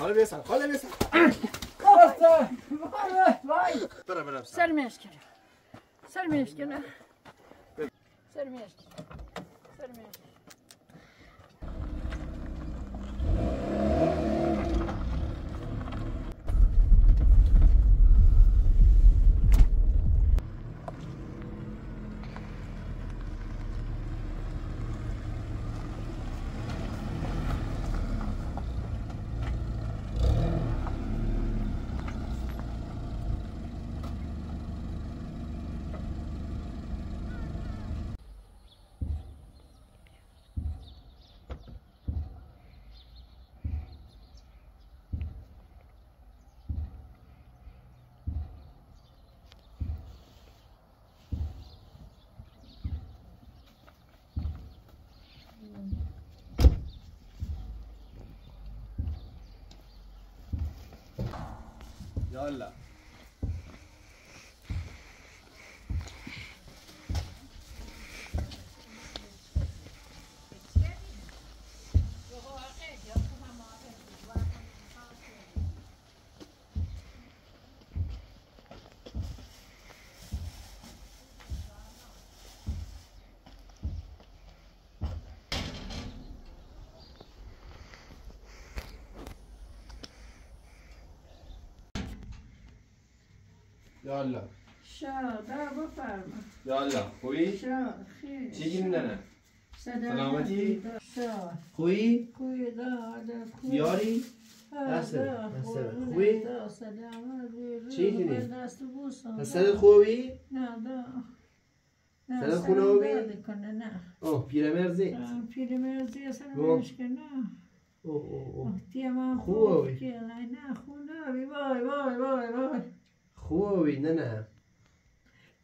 Sermeyeskere. Hola. يا الله شاء الله بفرما يا الله خوي شاء خير تيجي مننا سلامتي شاء خوي خوي ده ياري نسر خوي سلامتي نسر خوي نادا سلام خوي اوه پیرمرزی پیرمرزی سلامش کنا اوه تیما خوی نه خونا بی وای وای وای وای خوبی نه نه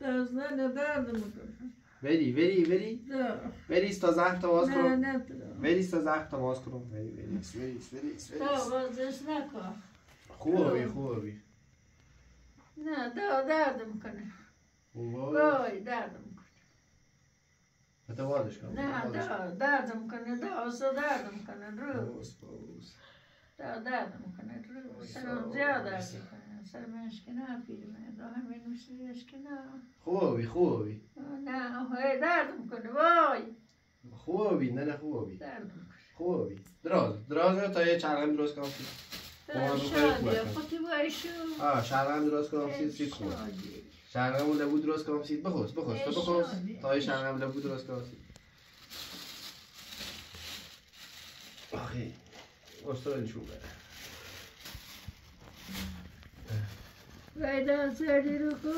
دست نه درد میکنه وری وریست از عهد تماس کردم نه وریست از عهد تماس کردم وری ورزش نکن خوبی نه درد میکنه وای درد میکنه متوادش کن نه درد میکنه دست درد میکنه درد میکنه سرم زیاد درد میکنه سرم اشکنه پیرمه داهم این مشتری اشکنه خوبی نه خوبی درد میکنه وای خوبی نه خوبی درد میکنه خوبی دراز تا یه چرخم دراز کنم خودی بای شو چرخم دراز کنم سید خود چرخم لبو دراز کنم سید بخوست تا یه چرخم لبو دراز کنم سید آخی استاد چون بره فایده سری رو کو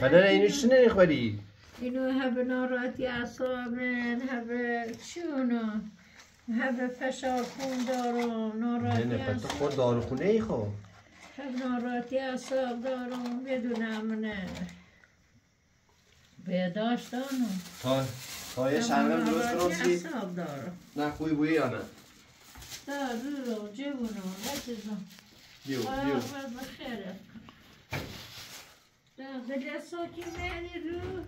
فایده اینو چی نمیخوری؟ اینو هب ناراحتی اعصابن هب چونو هب فشار خون دارم ناراحتی اعصاب خود دارو خونه ای خو هب ناراحتی اعصاب دارم بدونم نه بهداشت دارم تا یه شرم درست روزی نه خوی بویی یا نه؟ نه رو جبونو نتیزم دیو بخیره بده ساکی معنی رو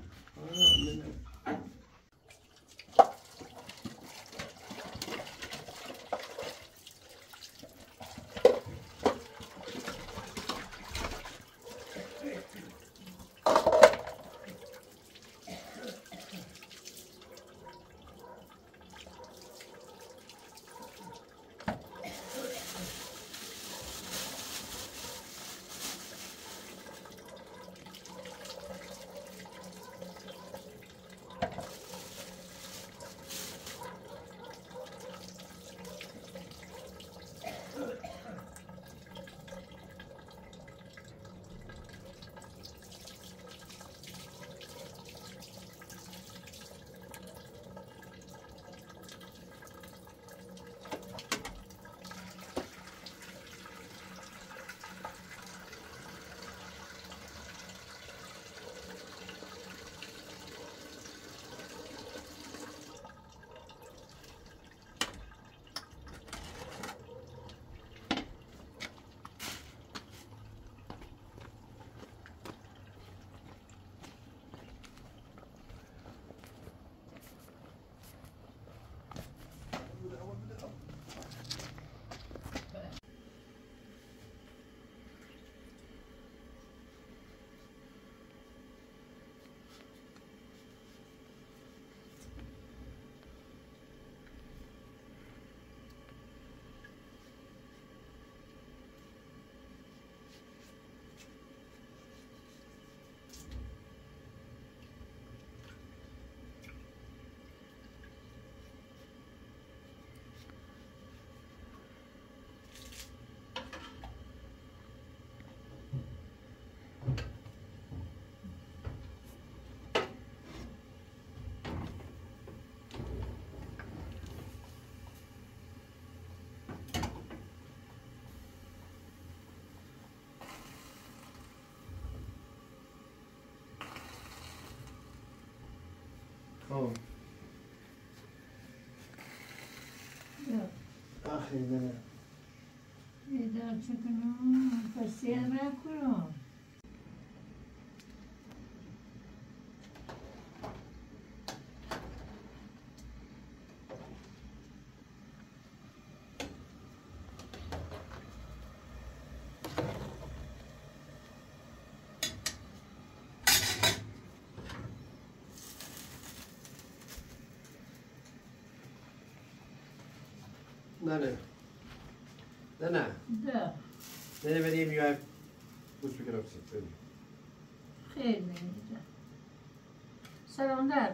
home. Look. No. Да. Не, не видим ја пушки кога се тери. Хеј ми да. Салондар.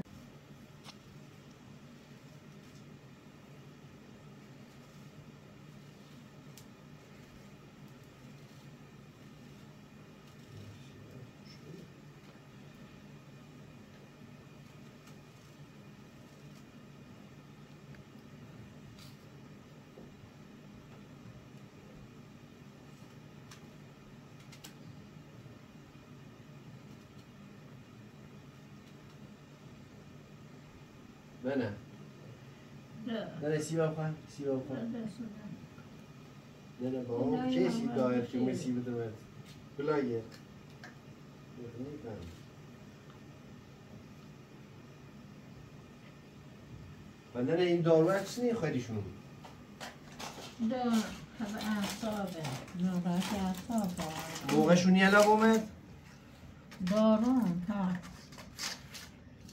Nana. Nana siapa? Nana bawa ceci dah, cuma siapa tu mat. Belai ya. Ini kan. Nana ini dolar sini khairish mungkin. Dah, apa asal? Nampak asal. Bukan shunia lah bomet. Dolar, tak.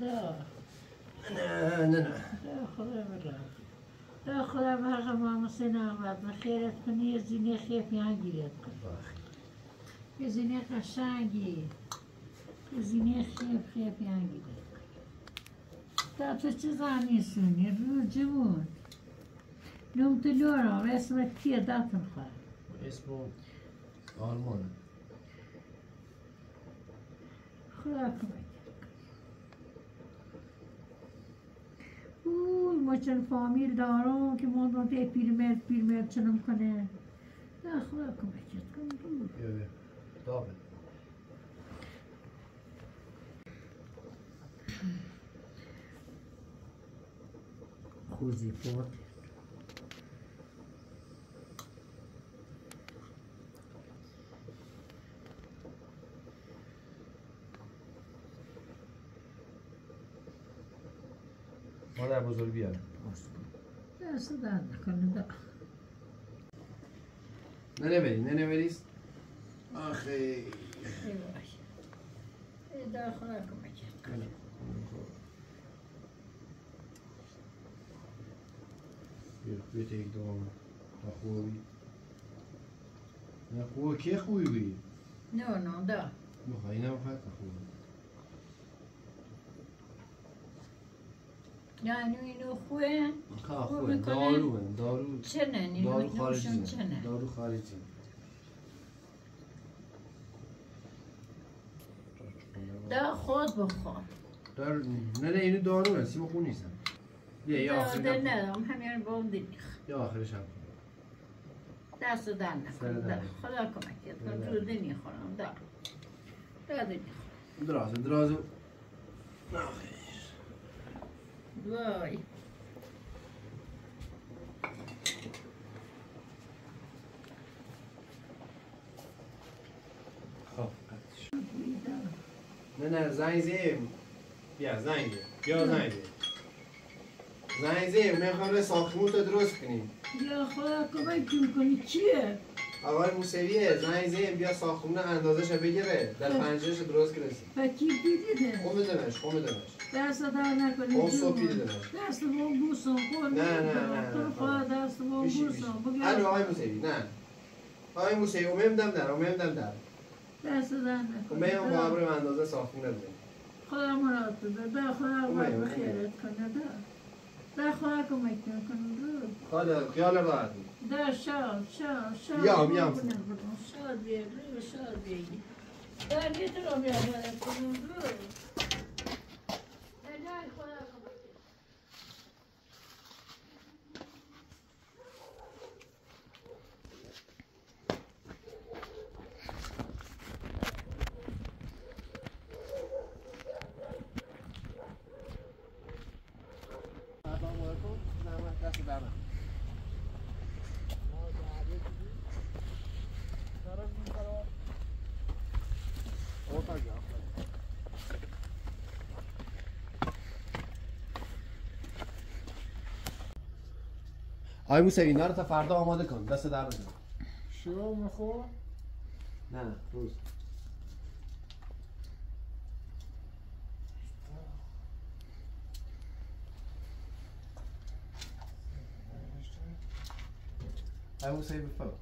لا خدا بهر ما سنا بعد خیرت کنی زینی خیفی انگیرت کن زینی قشنگی زینی خیفی انگیرت تا تو چه زانی سونی رو جمون نوم تلورا و اسمت کیه داتن خواه اسمون آلمان خدا کمک ما چند فامیل دارم که ما دو تا پیرمرد چنم کنه نه خدا کمکت کنم دابه خوزی پاک مادر بزرگ بیارم درسته در نکنه در ننبریست آخی ای باشه در خدا کمکت کنم بیت ایک دوام تا خوبی نه خوب که خوبی بی؟ نه در بخوایی نه بخوایی تا خوبی یعنی اینو خوبه؟ خوبه دارو چنه؟ دارو خارجی دا خود بخور نه اینو دارو هستی با خون نیستم داده ندارم همین با اون دیگه یا آخرش هم دست رو در نکنم خدا کمکیت کنم روده نیخورم داده نیخورم درازو Vai. خب نه زنگ زیم میخوام ساختمونتو درست کنیم یا خدا کمک کنی چیه؟ آقای موسویه زنگ زیم بیا ساختمون اندازه‌شو بگیره در پنجره‌ش درست کنه فکی دیدی قوم دمش دست دار نکنی دست بام بوسم کنی نه دست بام بوسم الو آقای موسوی اومیم دم در دست دار نکنی اومیم با عبر اندازه ساختمون بزنیم خدا مراد بده به خدا باید خیرت کنه ده ده خدا کمک نکنه ده خدا خیال راحت ده شاد یام شاد بیاری و شاد بیاری در بیتر رو بیاری کنه ده ده خدا کمک آی موسوی اینا رو تا فردا آماده کن دست در بزن شو میخوام نه روز I will save the phone.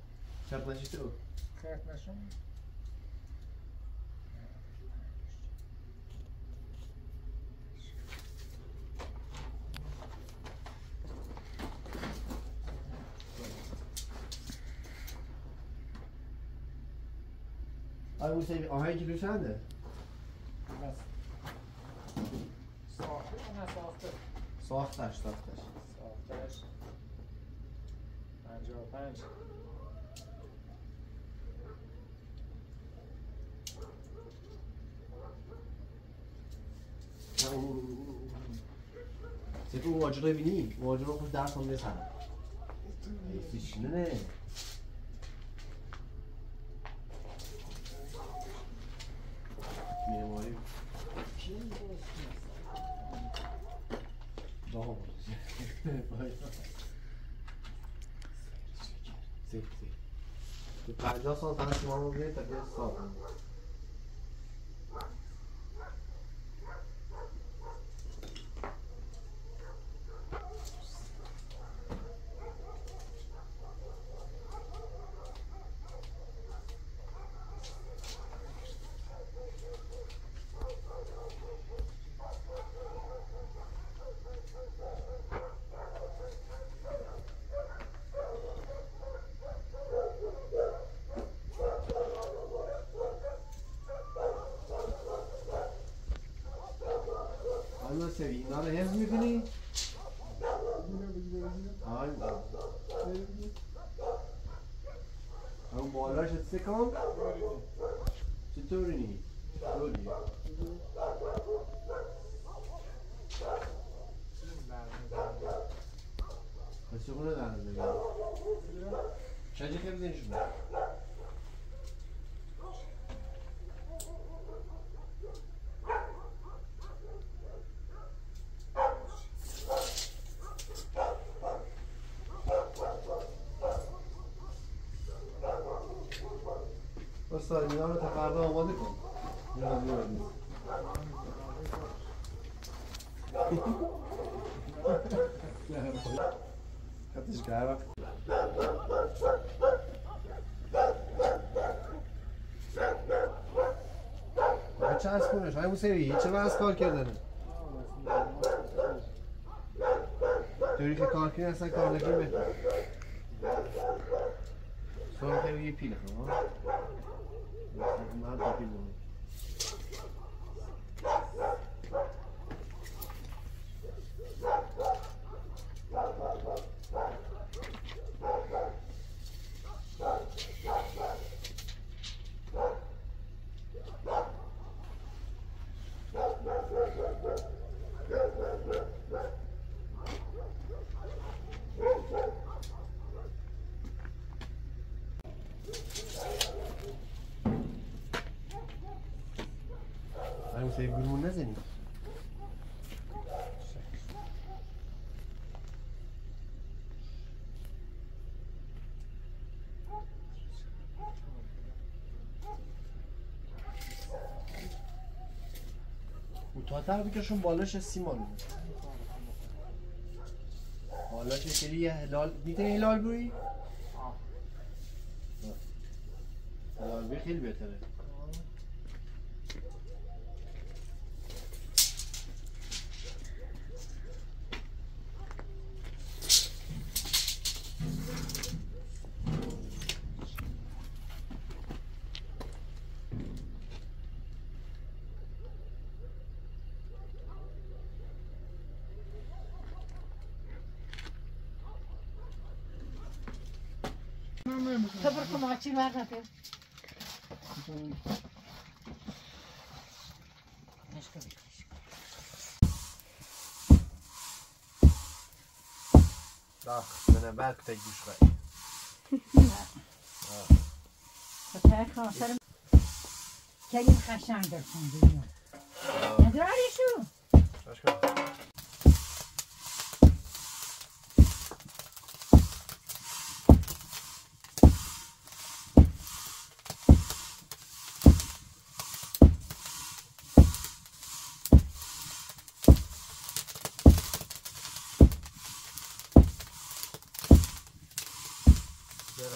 Can't let you do it. Can't let you do it. I will save it. I'll hide you to find it. Yes. Soft. Soft. Soft. Soft. Soft. 55 Se tu oggi lo vini, oggi lo dà con le sale. E si ne Yo só tá nesse maluco aí, tá vendo só? اینا رو حفظ میکنی؟ همون بالاش سه کام؟ چطوری نی؟ چطوری؟ پس چگونه در نظر بگیرم؟ چجه که بزنی شما؟ اینا رو تا فردا آماده کن خطش که هر وقت بچه از کنش های موسیوی چرا از کار کردنه طوری که کار کنی اصلا کار نکنی بهتر سوال خیلی یه پیله ها Not the people. Sevgilimi nezenin? کوتاه‌تر بکشون بالاش سیمان بود بالاش شکلی یه هلال میتونی هلال بروی؟ هلال بروی خیلی بهتره Toprak'ım açayım her nefes. Başka bir kaşık. Bak, bana belki de güç var. Köpeğe kalsarım. Kelim kaşan görsün dünya. Ne durar ya şu? Başka.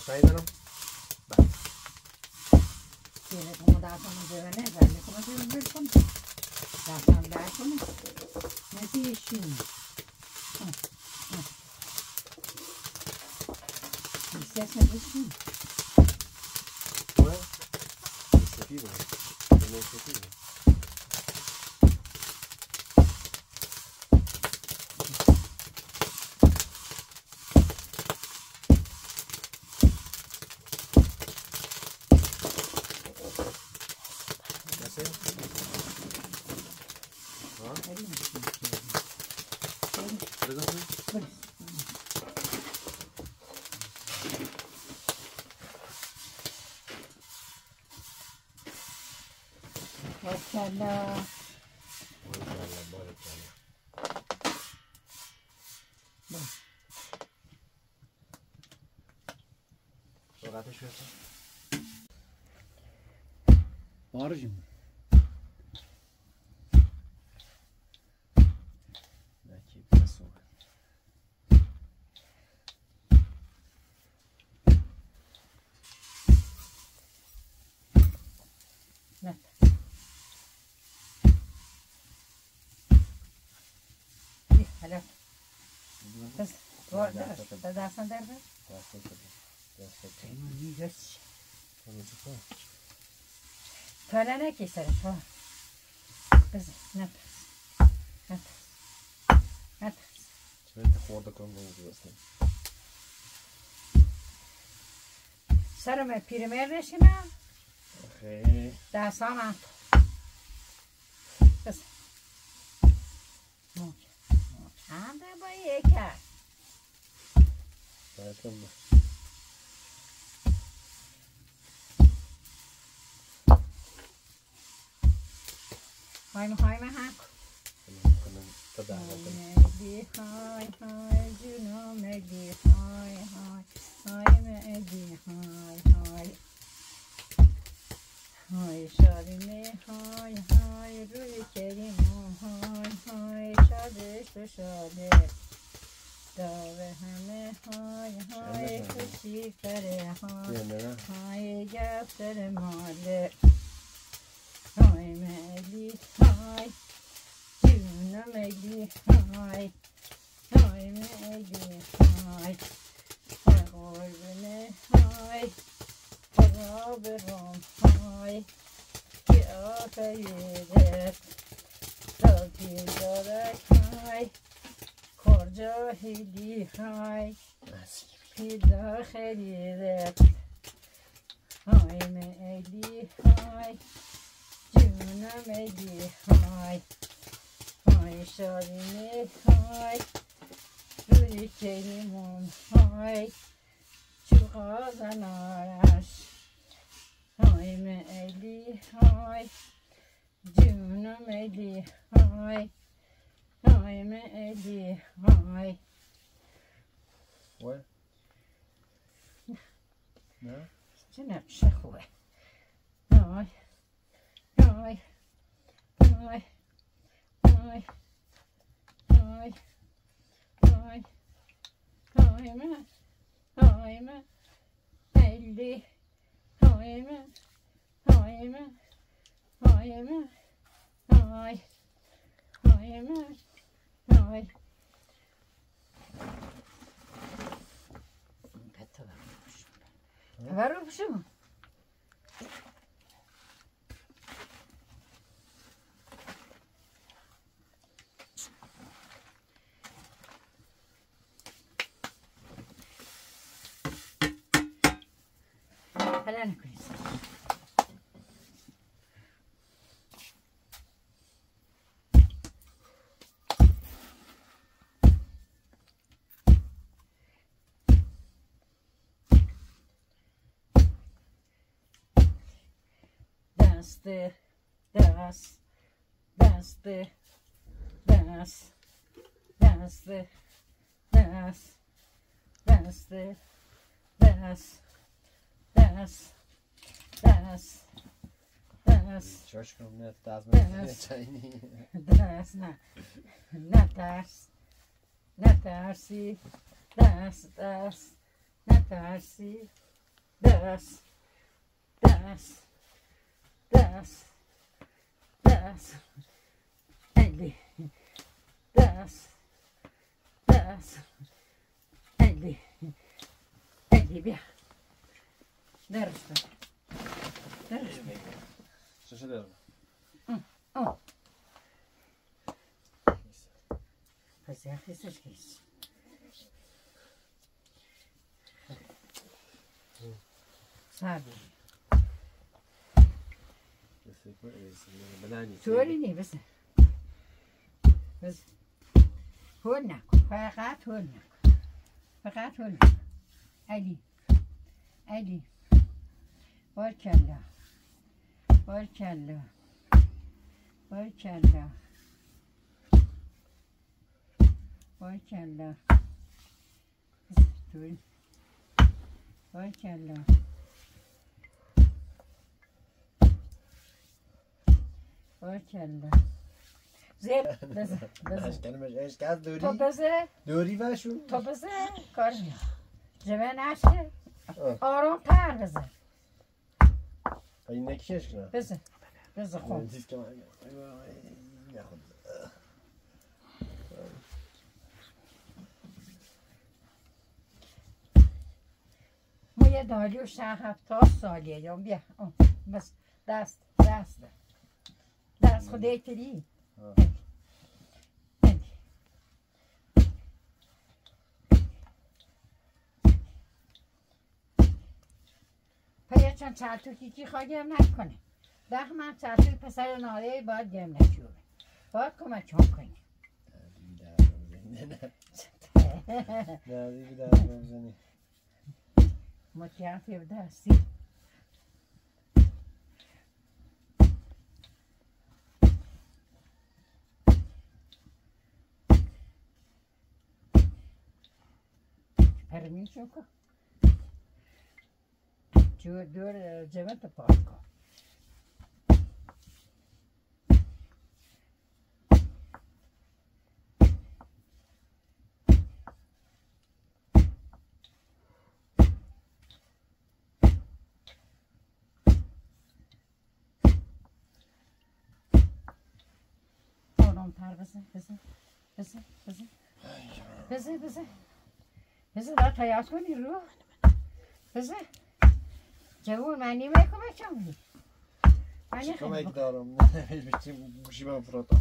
Sayıyorum. Bak. Şöyle bunu daha sonra dövene vermek olacağım bir konu. Daha sonra daha sonra. Nasıl yeşil? İstersen yeşil. What? It's a fever. It's a fever. Hello. Sor ateş versin. Bağırıcı mı? Belki biraz sonra. Ne? Hello. Does what does that sound there? Yes. Tölene keserim. Kız ne? At. Şöyle orada konuşuyorsun. Sarım primer reçine. Okay. Daha sonra. Kız. No. Anda bayi ekar. Başka mı? Hay mı hay mı hak? Hay medi hay hay cüno medi hay hay hay medi hay hay hay şarine hay hay rüy kerim hay hay şadeş şade dave hame hay hay kuşi kare hay hay gafter male hay meli hay cüno meli hay hay meli hay hay orbine hay Rabberon hay ki afeyder, tabi darak hay, korca hili hay, pida xerider, hay meli hay, cümle meli hay, hay şarine hay, rüy kelimon hay, çuğazan araş. Hay meli hay, cümle meli hay, hay meli hay. What? No. Cümle şekli. Hay, hay, hay, hay, hay, hay, hay meli. Hay mı? Hay mı? Hay mı? Hay. Hay mı? Hay. Katta var olmuş. Var olmuş mu? increase. Ejdi, bia. Nervista. Što se djelimo? Hajde, ja hajde što ići. Sabi. Čuri ni, vse. Hodnjako, fakat hodnjako. Fakat hodnjako. Ejdi. Ejdi. Počelo. Počelo. Počelo. Počelo. Počelo. Počelo. Počelo. زين بزه بزه دوري طب بزه دوري واشو طب بزه كارجي جبان عشر آرام پر بزه این نکشش کنه بزه بزه خون ما یه داریو شهر 7 سالیه یا بیا بس دست دست دست خدای تری پایا چند چرتو کیکی خواه گم نکنه دخ من چرتو پسر ناره باید گم نکنه باید کمک هم کنه نازی بیدارم بزنی مکیان فیبده هستی Armin şoku. Dur cevap da parka. Oğlum parvası, kızı. بزه دار تیاز کنی رو بزه جوون منی مای کمک هم بید منی کمک دارم نه بیشتیم گوشیم هم پراتا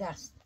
Dust.